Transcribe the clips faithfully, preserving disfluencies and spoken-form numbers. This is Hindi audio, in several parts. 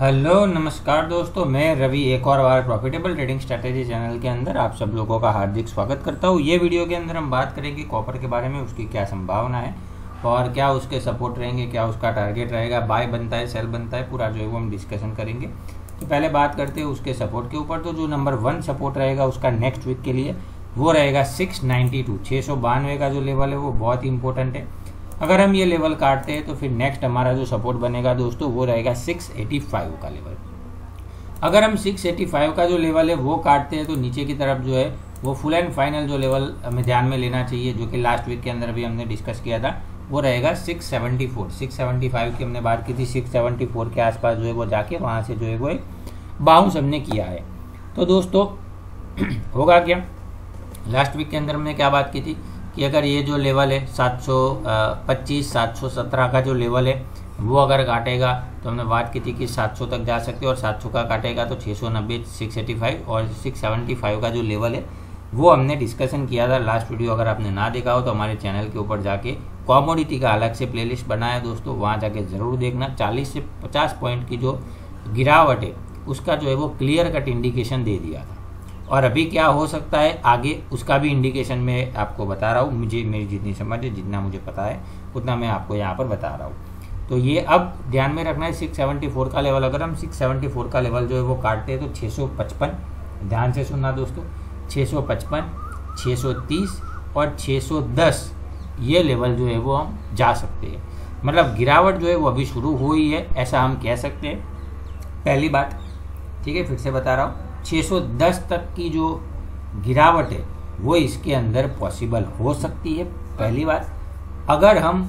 हेलो नमस्कार दोस्तों, मैं रवि एक और बार प्रॉफिटेबल ट्रेडिंग स्ट्रैटेजी चैनल के अंदर आप सब लोगों का हार्दिक स्वागत करता हूँ। ये वीडियो के अंदर हम बात करेंगे कॉपर के बारे में, उसकी क्या संभावना है और क्या उसके सपोर्ट रहेंगे, क्या उसका टारगेट रहेगा, बाय बनता है सेल बनता है, पूरा जो है वो हम डिस्कशन करेंगे। तो पहले बात करते हैं उसके सपोर्ट के ऊपर। तो जो नंबर वन सपोर्ट रहेगा उसका नेक्स्ट वीक के लिए वो रहेगा सिक्स नाइन्टी टू, छः सौ बानवे का जो लेवल है वो बहुत इंपॉर्टेंट है। अगर हम ये लेवल काटते हैं तो फिर नेक्स्ट हमारा जो सपोर्ट बनेगा दोस्तों वो रहेगा सिक्स एटी फाइव का लेवल। अगर हम सिक्स एटी फाइव का जो लेवल है वो काटते हैं तो नीचे की तरफ जो है वो फुल एंड फाइनल जो लेवल हमें ध्यान में लेना चाहिए, जो कि लास्ट वीक के अंदर भी हमने डिस्कस किया था, वो रहेगा six seventy four. Six seventy five की हमने बात की थी, सिक्स सेवेंटी फोर के आसपास जो है वो जाके वहाँ से जो है वो एक बाउंस हमने किया है। तो दोस्तों होगा क्या, लास्ट वीक के अंदर हमने क्या बात की थी कि अगर ये जो लेवल है सात सौ पच्चीस सात सौ सत्रह का जो लेवल है वो अगर काटेगा तो हमने बात की थी कि सात सौ तक जा सकते हैं, और सात सौ का काटेगा तो छः सौ नब्बे, सिक्स एटी फाइव और सिक्स सेवेंटी फाइव का जो लेवल है वो हमने डिस्कशन किया था लास्ट वीडियो। अगर आपने ना देखा हो तो हमारे चैनल के ऊपर जाके कॉमोडिटी का अलग से प्लेलिस्ट बनाया दोस्तों, वहाँ जाके ज़रूर देखना। चालीस से पचास पॉइंट की जो गिरावट है उसका जो है वो क्लियर कट इंडिकेशन दे दिया था, और अभी क्या हो सकता है आगे उसका भी इंडिकेशन मैं आपको बता रहा हूँ। मुझे मेरी जितनी समझ है, जितना मुझे पता है उतना मैं आपको यहाँ पर बता रहा हूँ। तो ये अब ध्यान में रखना है सिक्स सेवेंटी फोर का लेवल। अगर हम सिक्स सेवेंटी फोर का लेवल जो है वो काटते हैं तो छः सौ पचपन, ध्यान से सुनना दोस्तों, छः सौ पचपन, छः सौ तीस और छः सौ दस ये लेवल जो है वो हम जा सकते हैं। मतलब गिरावट जो है वो अभी शुरू हुई है ऐसा हम कह सकते हैं, पहली बात। ठीक है, फिर से बता रहा हूँ, छः सौ दस तक की जो गिरावट है वो इसके अंदर पॉसिबल हो सकती है, पहली बात। अगर हम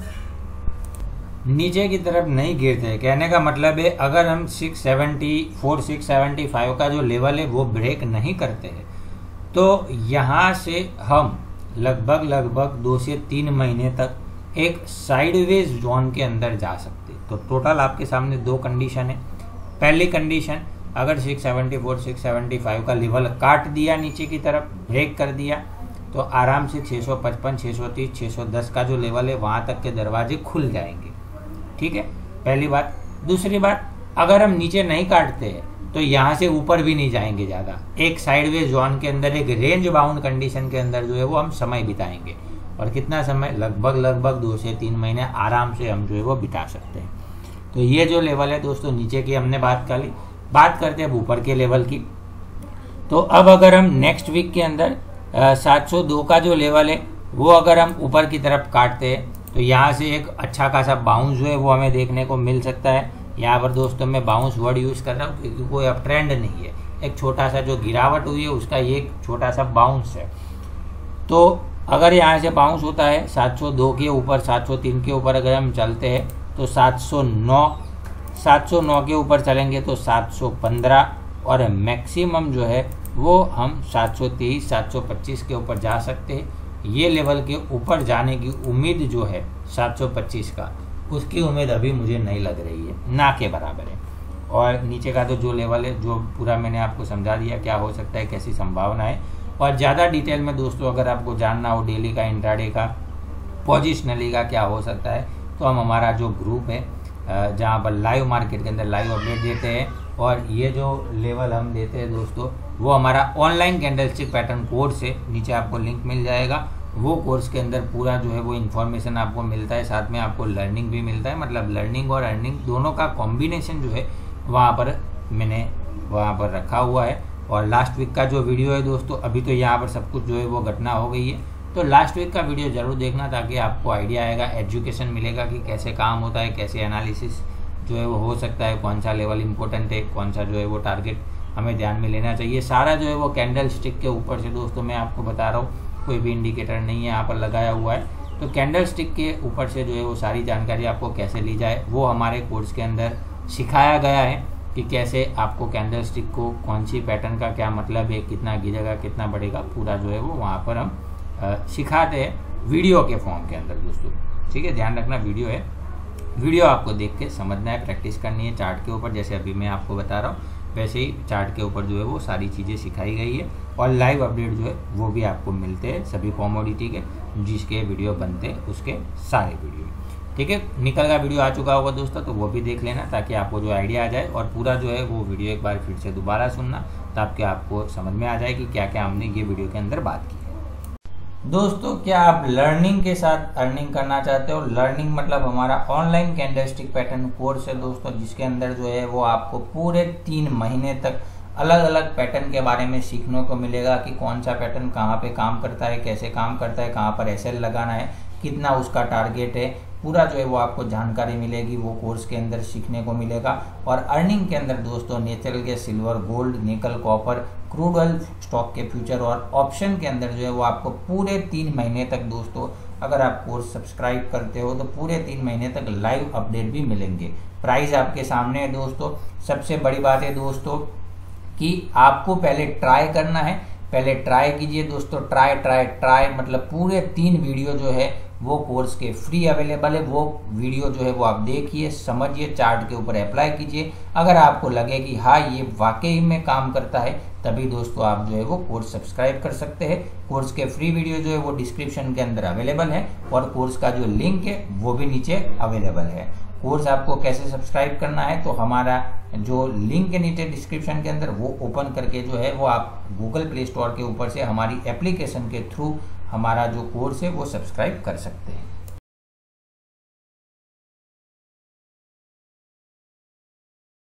नीचे की तरफ नहीं गिरते, कहने का मतलब है अगर हम six seventy four six seventy five का जो लेवल है वो ब्रेक नहीं करते हैं तो यहाँ से हम लगभग लगभग दो से तीन महीने तक एक साइडवेज जोन के अंदर जा सकते हैं। तो टोटल आपके सामने दो कंडीशन है। पहली कंडीशन, अगर six seventy four six seventy five का लेवल काट दिया, नीचे की तरफ ब्रेक कर दिया, तो आराम से छः सौ पचपन, छः सौ तीस, छः सौ दस का जो लेवल है वहाँ तक के दरवाजे खुल जाएंगे। ठीक है, पहली बात। दूसरी बात, अगर हम नीचे नहीं काटते हैं तो यहाँ से ऊपर भी नहीं जाएंगे ज़्यादा, एक साइडवे जोन के अंदर, एक रेंज बाउंड कंडीशन के अंदर जो है वो हम समय बिताएंगे। और कितना समय, लगभग लगभग दो से तीन महीने आराम से हम जो है वो बिता सकते हैं। तो ये जो लेवल है दोस्तों, नीचे की हमने बात कर ली। बात करते हैं अब ऊपर के लेवल की। तो अब अगर हम नेक्स्ट वीक के अंदर सात सौ दो का जो लेवल है वो अगर हम ऊपर की तरफ काटते हैं तो यहाँ से एक अच्छा खासा बाउंस जो है वो हमें देखने को मिल सकता है। यहाँ पर दोस्तों मैं बाउंस वर्ड यूज़ कर रहा हूँ क्योंकि कोई अब ट्रेंड नहीं है, एक छोटा सा जो गिरावट हुई है उसका ये एक छोटा सा बाउंस है। तो अगर यहाँ से बाउंस होता है सात सौ दो के ऊपर, सात सौ तीन के ऊपर अगर हम चलते हैं तो सात सौ नौ, सात सौ नौ के ऊपर चलेंगे तो सात सौ पंद्रह, और मैक्सिमम जो है वो हम सात सौ तीस, सात सौ पच्चीस के ऊपर जा सकते हैं। ये लेवल के ऊपर जाने की उम्मीद जो है सात सौ पच्चीस का, उसकी उम्मीद अभी मुझे नहीं लग रही है, ना के बराबर है। और नीचे का तो जो लेवल है जो पूरा मैंने आपको समझा दिया क्या हो सकता है, कैसी संभावना है। और ज़्यादा डिटेल में दोस्तों अगर आपको जानना हो डेली का, इंट्राडे का, पोजिशनली का क्या हो सकता है, तो हम हमारा जो ग्रुप है जहाँ पर लाइव मार्केट के अंदर लाइव अपडेट देते हैं, और ये जो लेवल हम देते हैं दोस्तों वो हमारा ऑनलाइन कैंडलस्टिक पैटर्न कोर्स है। नीचे आपको लिंक मिल जाएगा, वो कोर्स के अंदर पूरा जो है वो इन्फॉर्मेशन आपको मिलता है, साथ में आपको लर्निंग भी मिलता है। मतलब लर्निंग और अर्निंग दोनों का कॉम्बिनेशन जो है वहाँ पर मैंने वहाँ पर रखा हुआ है। और लास्ट वीक का जो वीडियो है दोस्तों, अभी तो यहाँ पर सब कुछ जो है वो घटना हो गई है, तो लास्ट वीक का वीडियो ज़रूर देखना ताकि आपको आइडिया आएगा, एजुकेशन मिलेगा कि कैसे काम होता है, कैसे एनालिसिस जो है वो हो सकता है, कौन सा लेवल इंपॉर्टेंट है, कौन सा जो है वो टारगेट हमें ध्यान में लेना चाहिए। सारा जो है वो कैंडल स्टिक के ऊपर से दोस्तों मैं आपको बता रहा हूँ, कोई भी इंडिकेटर नहीं है यहाँ पर लगाया हुआ है। तो कैंडल स्टिक के ऊपर से जो है वो सारी जानकारी आपको कैसे ली जाए वो हमारे कोर्स के अंदर सिखाया गया है, कि कैसे आपको कैंडल स्टिक को, कौन सी पैटर्न का क्या मतलब है, कितना गिरेगा, कितना बढ़ेगा, पूरा जो है वो वहाँ पर हम सिखाते हैं वीडियो के फॉर्म के अंदर दोस्तों। ठीक है, ध्यान रखना, वीडियो है, वीडियो आपको देख के समझना है, प्रैक्टिस करनी है चार्ट के ऊपर, जैसे अभी मैं आपको बता रहा हूँ वैसे ही चार्ट के ऊपर जो है वो सारी चीज़ें सिखाई गई है। और लाइव अपडेट जो है वो भी आपको मिलते हैं सभी कॉमोडिटी के, जिसके वीडियो बनते हैं उसके सारे वीडियो। ठीक है, निकल का वीडियो आ चुका होगा दोस्तों, तो वो भी देख लेना ताकि आपको जो आइडिया आ जाए। और पूरा जो है वो वीडियो एक बार फिर से दोबारा सुनना ताकि आपको समझ में आ जाए कि क्या क्या हमने ये वीडियो के अंदर बात की है। दोस्तों, क्या आप लर्निंग के साथ अर्निंग करना चाहते हो? लर्निंग मतलब हमारा ऑनलाइन कैंडलस्टिक पैटर्न कोर्स है दोस्तों, जिसके अंदर जो है वो आपको पूरे तीन महीने तक अलग अलग पैटर्न के बारे में सीखने को मिलेगा कि कौन सा पैटर्न कहाँ पे काम करता है, कैसे काम करता है, कहाँ पर एसएल लगाना है, कितना उसका टारगेट है, पूरा जो है वो आपको जानकारी मिलेगी, वो कोर्स के अंदर सीखने को मिलेगा। और अर्निंग के अंदर दोस्तों natural gas, silver, gold, nickel, copper, crude oil, stock के फ्यूचर और ऑप्शन के अंदर जो है वो आपको पूरे तीन महीने तक दोस्तों, अगर आप कोर्स सब्सक्राइब करते हो तो पूरे तीन महीने तक लाइव अपडेट भी मिलेंगे। प्राइस आपके सामने है दोस्तों। सबसे बड़ी बात है दोस्तों कि आपको पहले ट्राई करना है, पहले ट्राई कीजिए दोस्तों। ट्राई ट्राई ट्राई मतलब पूरे तीन वीडियो जो है वो कोर्स के फ्री अवेलेबल है। वो वीडियो जो है वो आप देखिए, समझिए, चार्ट के ऊपर अप्लाई कीजिए। अगर आपको लगे कि हाँ ये वाकई में काम करता है, तभी दोस्तों आप जो है वो कोर्स सब्सक्राइब कर सकते हैं। कोर्स के फ्री वीडियो जो है वो डिस्क्रिप्शन के अंदर अवेलेबल है और कोर्स का जो लिंक है वो भी नीचे अवेलेबल है। कोर्स आपको कैसे सब्सक्राइब करना है, तो हमारा जो लिंक के नीचे डिस्क्रिप्शन के अंदर वो ओपन करके जो है वो आप गूगल प्ले स्टोर के ऊपर से हमारी एप्लीकेशन के थ्रू हमारा जो कोर्स है वो सब्सक्राइब कर सकते हैं।